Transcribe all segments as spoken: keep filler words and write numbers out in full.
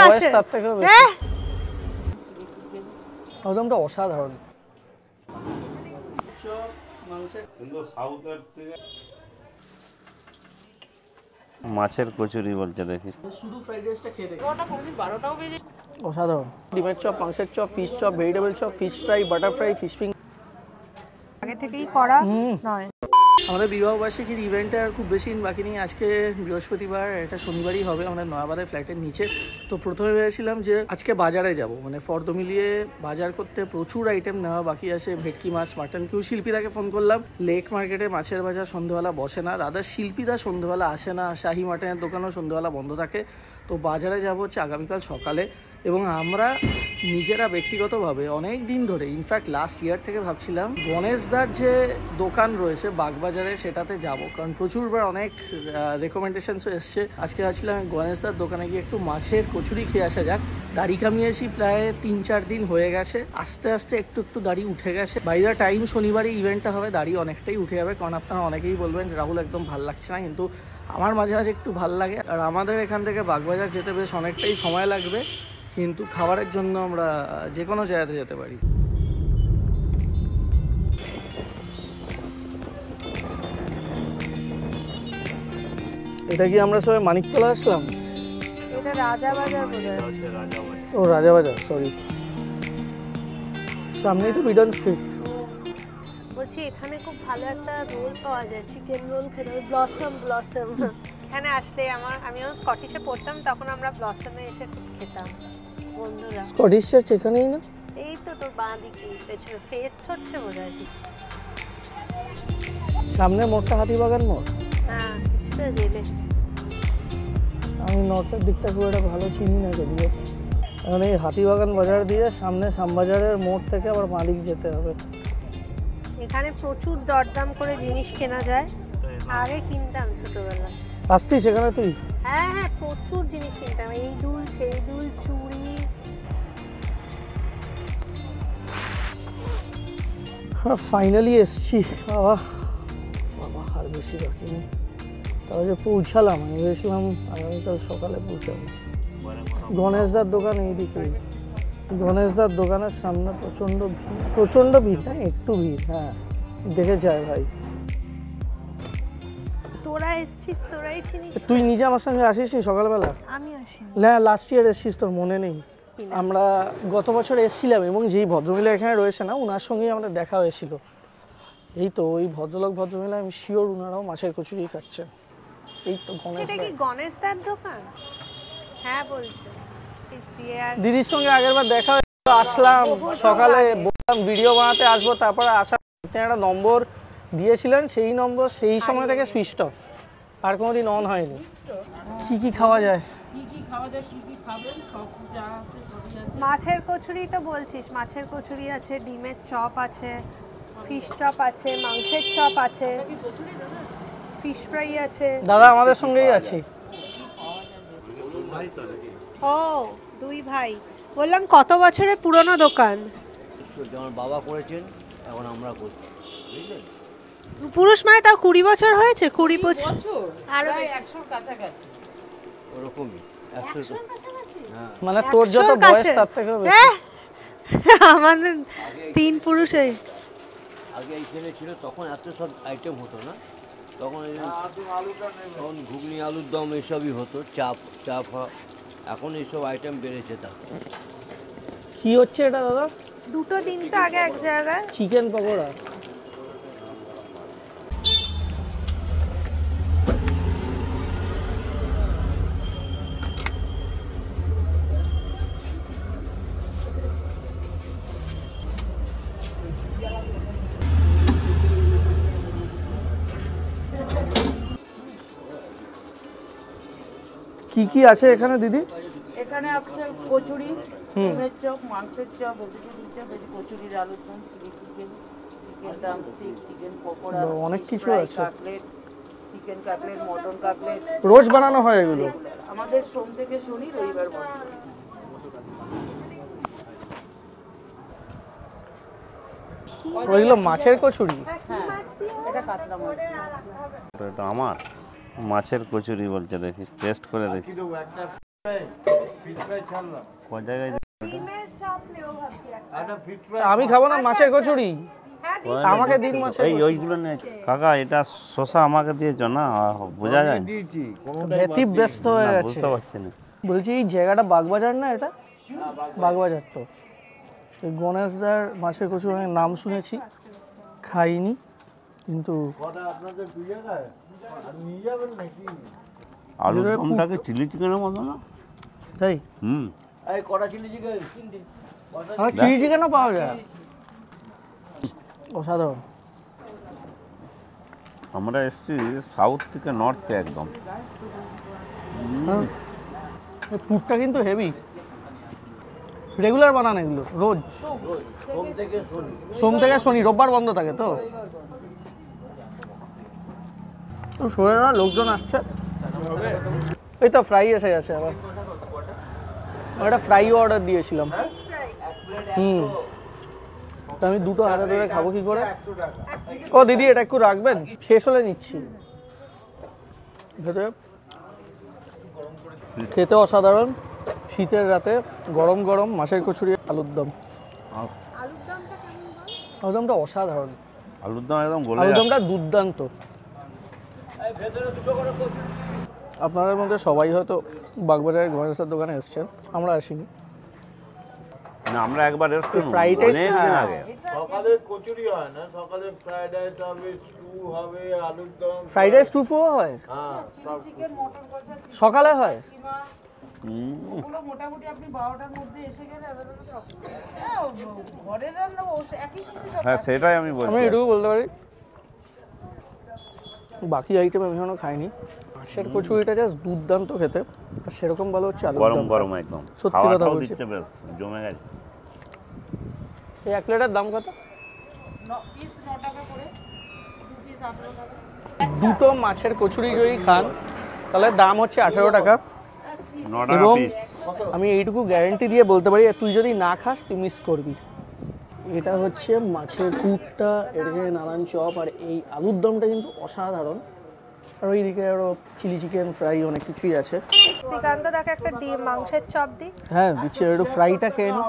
কাছে তার থেকে হ্যাঁ ওদমটা অসাধারণ সব মানুষের কিন্তু সাউথের থেকে মাছের কচুরি বলতে দেখি শুধু ফ্রাইড রাইসটা খেয়ে দেখি ওটা কোনদিন বারোটাও বেজে অসাধারণ ডিমের চপ মাংসের chop fish chop vegetable chop fish fry butter fry fish finger আগে থেকেই করা নয় আমাদের বিবাহবার্ষিকীর ইভেন্ট আর খুব বেশি দিন বাকি নেই আজকে বৃহস্পতিবার এটা শনিবারই হবে আমাদের নয়াবাজার ফ্ল্যাটের নিচে তো প্রথমে ভেবেছিলাম যে আজকে বাজারে যাব মানে ফর্দ মিলিয়ে বাজার করতে প্রচুর আইটেম নেওয়া বাকি আছে ভেটকি মাছ মাটন কেউ শিল্পীদাকে ফোন করলাম লেক মার্কেটে মাছের বাজার সন্ধ্যাবেলা বসে না রাদার শিল্পীদা সন্ধ্যাবেলা আসে না শাহি মাটনের দোকানও সন্ধ্যাবেলা বন্ধ থাকে তো বাজারে যাব হচ্ছে আগামীকাল সকালে এবং আমরা নিজেরা ব্যক্তিগতভাবে অনেক দিন ধরে ইনফ্যাক্ট লাস্ট ইয়ার থেকে ভাবছিলাম গণেশ দার যে দোকান রয়েছে বাগবাজারে সেটাতে যাব কারণ প্রচুরবার অনেক রেকমেন্ডেশনসও এসছে আজকে আসছিলাম গণেশ দার দোকানে গিয়ে একটু মাছের কচুরি খেয়ে আসা যাক দাড়ি কামিয়েছি প্রায় তিন চার দিন হয়ে গেছে আস্তে আস্তে একটু একটু দাড়ি উঠে গেছে বাই দ্য টাইম শনিবারই ইভেন্টটা হবে দাড়ি অনেকটাই উঠে যাবে কারণ আপনারা অনেকেই বলবেন রাহুল একদম ভাল লাগছে না কিন্তু আমার মাঝে মাঝে একটু ভাল লাগে আর আমাদের এখান থেকে বাগবাজার যেতে বেশ অনেকটাই সময় লাগবে কিন্তু খাবারের জন্য আমরা যে কোনো জায়গাতে যেতে পারি এটা কি আমরা সবাই মানিকতলা আসলাম এটা রাজা বাজার বোধহয় ও রাজা বাজার সরি সামনেই তো বিডন স্ট্রিট বলছি এখানে খুব ভালো একটা রোল পাওয়া যায় চিকেন রোল খেতে ব্লসম ব্লসম এখানে আসলে আমার আমি যখন স্কটিশে পড়তাম তখন আমরা ব্লসমে এসে খেতাম বন্ধুরা স্কটিশ চার্চ এখানেই না এই তো তোর বাঁ দিকে পেছনে ফেস্ট হচ্ছে বোঝায় সামনে মোড়টা হাতিবাগান মোড় হ্যাঁ কিছুটা গেলে আমি নর্থের দিকটা খুব একটা ভালো চিনি না যদিও এখন এই হাতিবাগান বাজার দিয়ে সামনে শ্যামবাজারের মোড় থেকে আবার মালিক যেতে হবে এখানে প্রচুর দরদাম করে জিনিস কেনা যায় আগে কিনতাম ছোটবেলা আসতি সেখানে তুই হ্যাঁ হ্যাঁ প্রচুর জিনিস কিনতাম এই দুল সেই দুল চুড়ি আমরা ফাইনালি এসছি বাবা বাবা আর বেশি বাকি নেই তারপরে যে পৌঁছালাম আমি ভেবেছিলাম আগামীকাল সকালে পৌঁছাবো গণেশ দার দোকান এইদিকে গণেশ দার দোকানের সামনে প্রচণ্ড ভিড় প্রচণ্ড ভিড় না একটু ভিড় হ্যাঁ দেখে যায় ভাই তোরা এসছিস তোরাই চিনিস তুই নিজে আমার সঙ্গে আসিসনি সকালবেলা আমি আসিনি না লাস্ট ইয়ার এসছিস তোর মনে নেই আমরা গত বছর এসছিলাম এবং যেই ভদ্রমহিলা এখানে রয়েছে না ওনার সঙ্গেই আমাদের দেখা হয়েছিল এই তো ওই ভদ্রলোক ভদ্রমহিলা আমি শিওর ওনারাও মাছের কচুরি খাচ্ছেন এই তো এটা কি গণেশ দার দোকান হ্যাঁ বলছো দিদির সঙ্গে আগেরবার দেখা হয়েছিল আসলাম সকালে বললাম ভিডিও বানাতে আসবো তারপর আসার একটা নম্বর দিয়েছিলেন সেই নম্বর সেই সময় থেকে সুইচ অফ আর কোনোদিন অন হয়নি কি কি খাওয়া যায় কি কি খাওয়া যায় কি কি খাবেন সব যা আছে সবই আছে মাছের কচুরি তো বলছিস মাছের কচুরি আছে ডিমের চপ আছে ফিশ চপ আছে মাংসের চপ আছে ফিশ ফ্রাই আছে দাদা আমাদের সঙ্গেই আছে ও দুই ভাই বললাম কত বছরের পুরনো দোকান আমার বাবা করেছেন এখন আমরা করছি বুঝলেন পুরুষ মানে তাও কুড়ি বছর হয়েছে কুড়ি বছর আরো একশোর কাছাকাছি ওরকমই একশোর কাছাকাছি মানে তোর যত বয়স তার থেকে আমাদের তিন পুরুষ আগে এইখানে ছিল তখন এত সব আইটেম হতো না তখন তখন ঘুগনি আলুর দম এইসবই হতো চাপ চাপ এখন এইসব আইটেম বেড়েছে তা কি হচ্ছে এটা দাদা দুটো দিন তো আগে এক জায়গায় চিকেন পকোড়া কি কি আছে এখানে দিদি এখানে আপনার কচুরি ডিমের চপ মাংসের চপ ভেজিটেবল চপ এই কচুরি আলুর দম chicken chicken drumstick chicken pakora অনেক কিছু আছে cutlet chicken cutlet mutton cutlet রোজ বানানো হয় এগুলো আমাদের সোম থেকে শনি রবিবার বন্ধ ওইগুলো মাছের কচুরি হ্যাঁ এটা কাতলা মাছ এটা আমার মাছের কচুরি বলতে দেখি টেস্ট করে দেখি আমি খাবো না মাছের কচুরি, আমাকে দিন মাছের। এই ওইগুলো নে কাকা, এটা শশা আমাকে দিয়েছো না, বোঝা যায় নেতিব ব্যস্ত হয়ে গেছে। বলছি এই জায়গাটা বাগবাজার না? এটা বাগবাজার। তো গণেশ দার মাছের কচুরির নাম শুনেছি, খাইনি কিন্তু। আলুরদমটাকে চিলি চিকেনের মতো না? তাই হুম। এই কড়া চিলি চিকেন আর চিলি চিকেনও পাওয়া যায়, অসাধারণ। আমরা এসছি সাউথ থেকে নর্থে একদম। এই পুরটা কিন্তু হেভি। রেগুলার বানান এগুলো, রোজ সোম থেকে শনি, সোম থেকে শনি রোববার বন্ধ থাকে। তো তো শোনা না লোকজন আসছে। এই তো ফ্রাই এসে গেছে। আবার একটা ফ্রাই অর্ডার দিয়েছিলাম। হুম, আমি দুটো হাতে ধরে খাবো কি করে? ও দিদি এটা একটু রাখবেন, শেষ হলে নিচ্ছি। খেতে অসাধারণ, শীতের রাতে গরম গরম মাছের কচুরি আলুর দম। আলুর দমটা অসাধারণ, আলুর দম একদম, আলুর দমটা দুর্দান্ত। আপনাদের মধ্যে সবাই হয়তো বাগবাজারের গণেশের দোকানে এসেছেন, আমরা আসিনি। না, আমরা একবার এসেছিলাম অনেক দিন আগে। সকালে কচুরি হয় না, সকালে ফ্রাইড রাইস হবে, স্টু হবে, আলুর দম। ফ্রাইড রাইস স্টু ফো হয়? হ্যাঁ, চিলি চিকেন, মটন কষা সকালে হয়। ওগুলো মোটামুটি আপনি বারোটার মধ্যে এসে গেলে अवेलेबल সব। হ্যাঁ, ঘরে রান্না একই সঙ্গে সব। হ্যাঁ, সেটাই আমি বলছি, আমি এটাও বলতে পারি। বাকি আইটেম আমি এখনো খাইনি। মাছের কচুরিটা জাস্ট দুর্দান্ত খেতে, আর সেরকম ভালো হচ্ছে আলুর দম, গরম গরম একদম। সত্যি কথা বলছি, জমে গেছে। এই এক প্লেটের দাম কত? নয় পিস নয় টাকা করে, দুই পিস আঠারো টাকা। দুটো মাছের কচুরি যদি খান তাহলে দাম হচ্ছে আঠারো টাকা। এবং আমি এইটুকু গ্যারান্টি দিয়ে বলতে পারি, তুই যদি না খাস তুই মিস করবি। এটা হচ্ছে মাছের কুটটা, এদিকে নানান চপ, আর এই আলুর দমটা কিন্তু অসাধারণ। আর ওইদিকে আরো চিলি চিকেন, ফ্রাই, অনেক কিছুই আছে। শ্রীকান্ত দাকে একটা ডিম মাংসের চপ দি। হ্যাঁ দিচ্ছি, একটু ফ্রাইটা খেয়ে নি।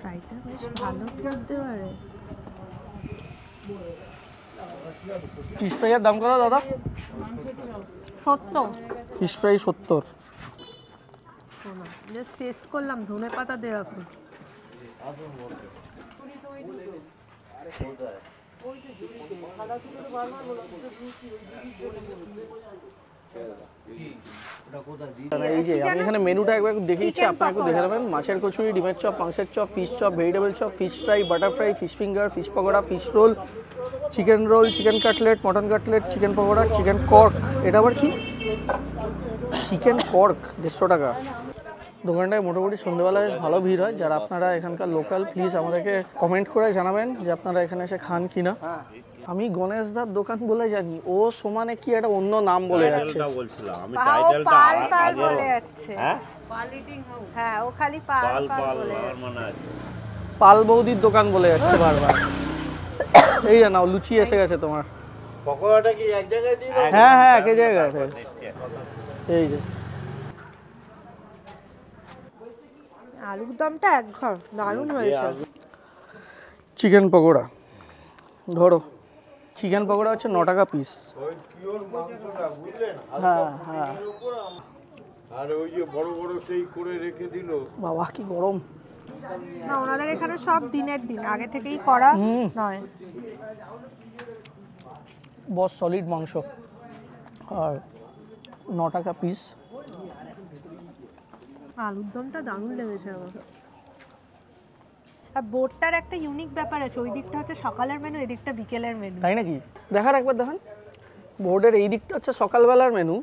ফ্রাইটা বেশ ভালো করতে পারে। ফিশ ফ্রাইয়ের দাম কত দাদা? সত্তর। ফিশ ফ্রাই সত্তর। জাস্ট টেস্ট করলাম, ধনে পাতা দেওয়া। মাছের কচুরি, ডিমের চপ, মাংসের chop, fish chop, vegetable chop, fish fry, butter fry, fish finger, fish pakora, fish roll, chicken roll, chicken cutlet, mutton cutlet, chicken pakora, chicken cork. এটা আবার কি? চিকেন কর্ক দেড়শো টাকা। দোকানটায় মোটামুটি সন্ধ্যেবেলা বেশ ভালো ভিড় হয়। যারা আপনারা এখানকার লোকাল, প্লিজ আমাদেরকে কমেন্ট করে জানাবেন যে আপনারা এখানে এসে খান কি না। আমি গণেশ দার দোকান বলে জানি, ও সমানে কি একটা অন্য নাম বলে যাচ্ছে। পাল বৌদির দোকান বলে যাচ্ছে বারবার। এই জানাও লুচি এসে গেছে তোমার। পকোড়াটা কি এক জায়গায় দিই? হ্যাঁ হ্যাঁ, এক জায়গায়। এই যে আলুর দমটা এক ঘর, দারুণ হয়েছে। চিকেন পকোড়া ধরো, চিকেন পকোড়া হচ্ছে ন টাকা পিস। হ্যাঁ হ্যাঁ, আর ওই যে বড় বড় সেই করে রেখে দিল। বাবা কি গরম! না, ওনাদের এখানে সব দিনের দিন আগে থেকেই করা নয়। বস সলিড মাংস, আর ন টাকা পিস। আলুর দমটা দারুণ লেগেছে আমার। আর বোটটার একটা ইউনিক ব্যাপার আছে, ওই দিকটা হচ্ছে সকালের মেনু, এই দিকটা বিকেলের মেনু। তাই নাকি? দেখার একবার দেখান। বোর্ডের এই দিকটা হচ্ছে সকালবেলার মেনু,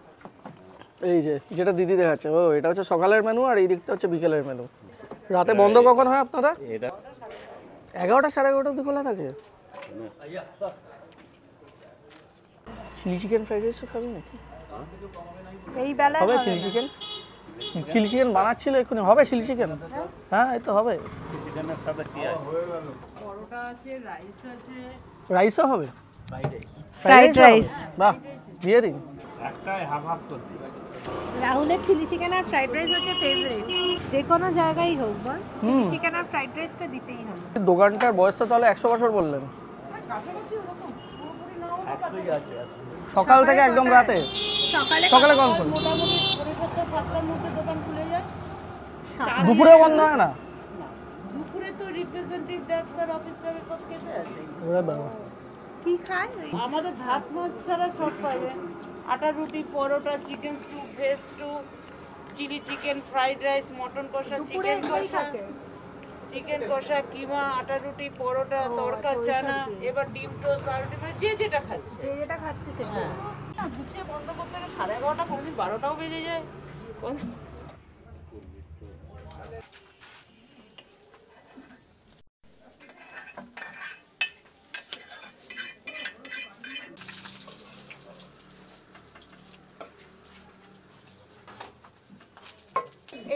এই যে যেটা দিদি দেখাচ্ছে, ও এটা হচ্ছে সকালের মেনু, আর এই দিকটা হচ্ছে বিকেলের মেনু। রাতে বন্ধ কখন হয় আপনারা? এটা এগারোটা সাড়ে এগারোটা অবধি খোলা থাকে। চিলি চিকেন ফ্রাইড রাইস খাবি নাকি এই বেলা? হবে চিলি চিকেন, চিলি চিকেন বানাচ্ছিল এখনি। হবে চিলি চিকেন? হ্যাঁ এই তো হবে। চিকেনের সাথে কি আছে? পরোটা আছে, রাইস আছে। রাইসও হবে? Fried rice. ফ্রাইড রাইস, বাহ! বিয়ারিং একটাই হাফ হাফ করে দিই। রাহুলের চিলি চিকেন আর ফ্রাইড রাইস হচ্ছে ফেভারিট। যে কোনো জায়গায় হোক বল চিলি চিকেন আর ফ্রাইড রাইসটা দিতেই হবে। দোকানটার বয়স তো তাহলে একশো বছর বললেন। সকাল থেকে একদম রাতে সকালে কখন খুলে? মোটামুটি সাতটার মধ্যে দোকান খুলে যায়। দুপুরে বন্ধ হয় না? দুপুরে তো রিপ্রেজেন্টেটিভ ডাক্তার অফিস থেকে সব খেতে আসে। ওরে বাবা কি খায়? আমাদের ভাত মাছ ছাড়া সব পাবে। আটা রুটি paratha chicken stew veg stew chilli chicken fried rice mutton কষা চিকেন কষা চিকেন কষা কিমা আটা রুটি পরোটা তড়কা চানা এবার ডিম টোস্ট পাউরুটি মানে যে যেটা খাচ্ছে যে যেটা খাচ্ছে সেটা না বুঝিয়ে বন্ধ করতে গেলে সাড়ে এগারোটা কোনদিন বারোটাও বেজে যায়। কোন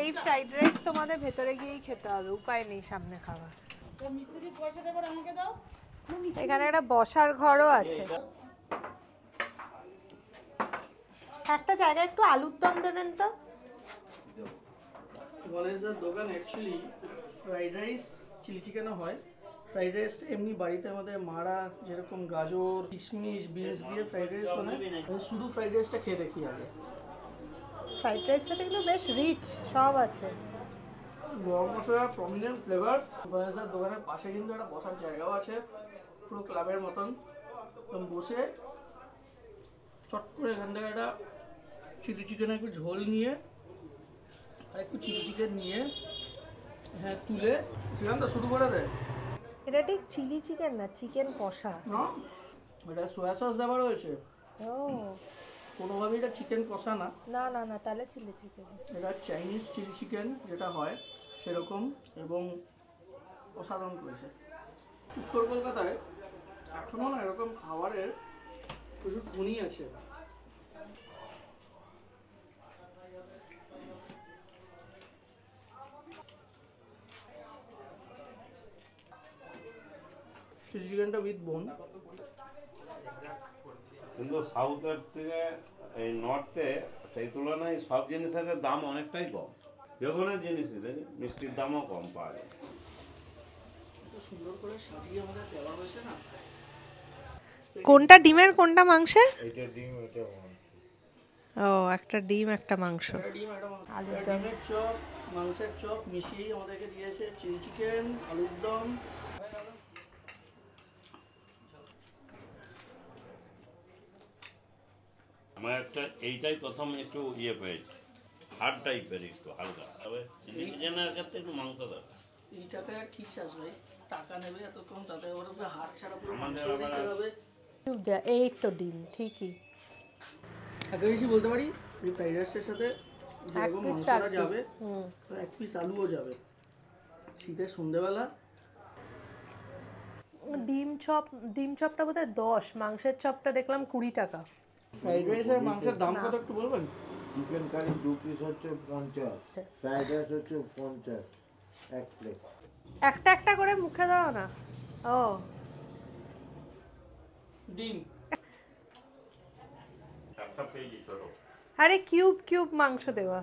এই ফ্রাইড রাইস তোমাদের ভেতরে গিয়েই খেতে হবে, উপায় নেই সামনে খাওয়া। এখানে একটা বসার ঘরও আছে। একটা জায়গা একটু আলুর দম দেবেন তো। গণেশদার দোকান অ্যাকচুয়ালি ফ্রাইড রাইস চিলি চিকেনও হয়। ফ্রাইড রাইসটা এমনি বাড়িতে আমাদের মারা যেরকম গাজর কিশমিশ বিনস দিয়ে ফ্রাইড রাইস বানায়। শুধু ফ্রাইড রাইসটা খেয়ে দেখি আগে। ফ্রাইড রাইসটা কিন্তু বেশ রিচ, সব আছে। গরম মশলা প্রমিনেন্ট ফ্লেভার। গণেশদার দোকানের পাশে কিন্তু একটা বসার জায়গাও আছে, পুরো ক্লাবের মতন। বসে চট করে এখান থেকে একটা চিলি চিকেন একটু ঝোল নিয়ে আর একটু চিলি চিকেন নিয়ে হ্যাঁ তুলে সেখান তো শুরু করে দেয়। এটা ঠিক চিলি চিকেন না, চিকেন কষা। এটা সোয়া সস দেওয়া রয়েছে। ও কোনোভাবে এটা চিকেন কষা না। না না না, তাহলে চিলি চিকেন। এটা চাইনিজ চিলি চিকেন যেটা হয় সেরকম, এবং অসাধারণ করেছে। উত্তর কলকাতায় এখনও না এরকম খাবারের প্রচুর খনি আছে। চিলি চিকেনটা উইথ বোন কিন্তু সাউথের থেকে এই নর্থে সেই তুলনায় সব জিনিসের দাম অনেকটাই কম। যে কোনো জিনিসের মিষ্টির দামও কম পাওয়া যায়। সুন্দর করে সাজিয়ে আমাদের দেওয়া হয়েছে না। কোনটা ডিমের কোনটা মাংসের? এটা ডিম এটা মাংস। ও একটা ডিম একটা মাংস। ডিম একটা মাংস। আলুর দমের চপ মাংসের চপ মিশিয়ে আমাদেরকে দিয়েছে চিলি চিকেন আলুর দম। আমার একটা এইটাই প্রথম একটু ইয়ে পেয়েছি হার্ড টাইপের একটু হালকা, তবে চিলি চিকেনের ক্ষেত্রে একটু মাংস দরকার। এইটাতে ঠিক আছে ভাই, টাকা নেবে এত কম তাতে ওর উপরে হাড় ছাড়া পুরো মাংস দিতে হবে। এই তো ডিম ঠিকই। আগে কিছু বলতে পারি এই ফ্রাইড রাইসের সাথে যেরকম মশলা যাবে আর এক পিস আলুও যাবে। শীতে সন্ধ্যাবেলা ডিম চপ, ডিম চপটা বোধহয় দশ, মাংসের চপটা দেখলাম কুড়ি টাকা। ফ্রাইড রাইস আর মাংসের দাম কত একটু বলবেন? চিকেন কারি দু পিস হচ্ছে পঞ্চাশ, ফ্রাইড রাইস হচ্ছে পঞ্চাশ এক প্লেট। একটা একটা করে মুখে দাও না। ও ডিম একটা পেজি ছোট। আরে কিউব কিউব মাংস দেওয়া।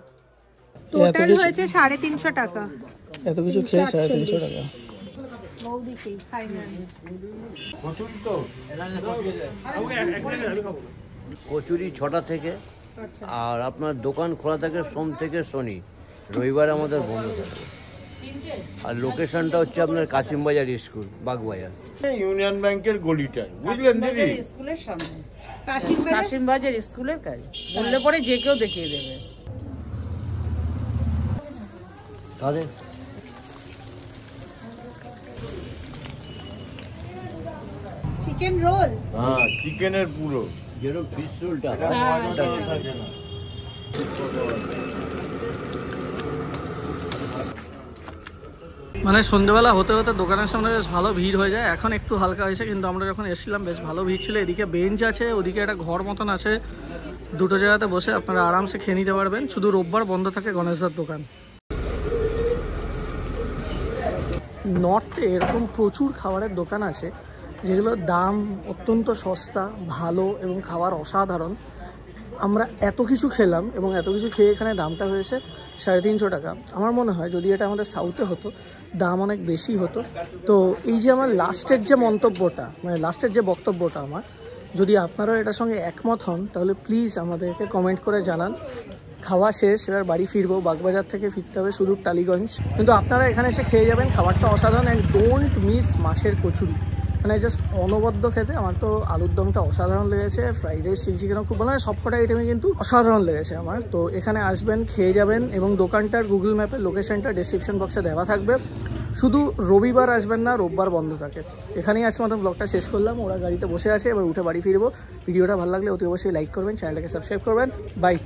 টোটাল হয়েছে সাড়ে তিনশো টাকা। এত কিছু খেয়ে সাড়ে তিনশো টাকা। বৌদি কি খাই না? কচুরি তো এরা না খাবে। ওকে একটা আমি খাবো। কচুরি ছটা থেকে, আর আপনার দোকান খোলা থাকে সোম থেকে শনি, রবিবার আমাদের বন্ধ থাকে। আর লোকেশনটা হচ্ছে আপনার কাশিমবাজার স্কুল বাগবাজার ইউনিয়ন ব্যাংকের গলিটায়, বুঝলেন দিদি? স্কুলের সামনে কাশিমবাজার স্কুলের কাছে বললে পরে যে কেউ দেখিয়ে দেবে। তাদের চিকেন রোল, হ্যাঁ চিকেনের পুরো যেরকম ফিশ রোলটা মানে সন্ধ্যেবেলা হতে হতে দোকানের সামনে বেশ ভালো ভিড় হয়ে যায়। এখন একটু হালকা হয়েছে, কিন্তু আমরা যখন এসেছিলাম বেশ ভালো ভিড় ছিল। এদিকে বেঞ্চ আছে, ওদিকে একটা ঘর মতন আছে, দুটো জায়গাতে বসে আপনারা আরামসে খেয়ে নিতে পারবেন। শুধু রোববার বন্ধ থাকে গণেশদার দোকান। নর্থে এরকম প্রচুর খাবারের দোকান আছে যেগুলোর দাম অত্যন্ত সস্তা, ভালো এবং খাবার অসাধারণ। আমরা এত কিছু খেলাম এবং এত কিছু খেয়ে এখানে দামটা হয়েছে সাড়ে তিনশো টাকা। আমার মনে হয় যদি এটা আমাদের সাউথে হতো দাম অনেক বেশি হতো। তো এই যে আমার লাস্টের যে মন্তব্যটা মানে লাস্টের যে বক্তব্যটা আমার, যদি আপনারাও এটার সঙ্গে একমত হন তাহলে প্লিজ আমাদেরকে কমেন্ট করে জানান। খাওয়া শেষ, এবার বাড়ি ফিরবো। বাগবাজার থেকে ফিরতে হবে সুদূর টালিগঞ্জ, কিন্তু আপনারা এখানে এসে খেয়ে যাবেন, খাবারটা অসাধারণ। অ্যান্ড ডোন্ট মিস মাছের কচুরি, মানে জাস্ট অনবদ্য খেতে। আমার তো আলুর দমটা অসাধারণ লেগেছে, ফ্রাইড রাইস চিলি চিকেনও খুব ভালো, সব কটা আইটেমই কিন্তু অসাধারণ লেগেছে আমার। তো এখানে আসবেন, খেয়ে যাবেন, এবং দোকানটার গুগল ম্যাপের লোকেশনটা ডেসক্রিপশন বক্সে দেওয়া থাকবে। শুধু রবিবার আসবেন না, রোববার বন্ধ থাকে। এখানেই আজকে মতো ব্লগটা শেষ করলাম। ওরা গাড়িতে বসে আছে, এবার উঠে বাড়ি ফিরবো। ভিডিওটা ভালো লাগলে অতি অবশ্যই লাইক করবেন, চ্যানেলটাকে সাবস্ক্রাইব করবেন। বাই।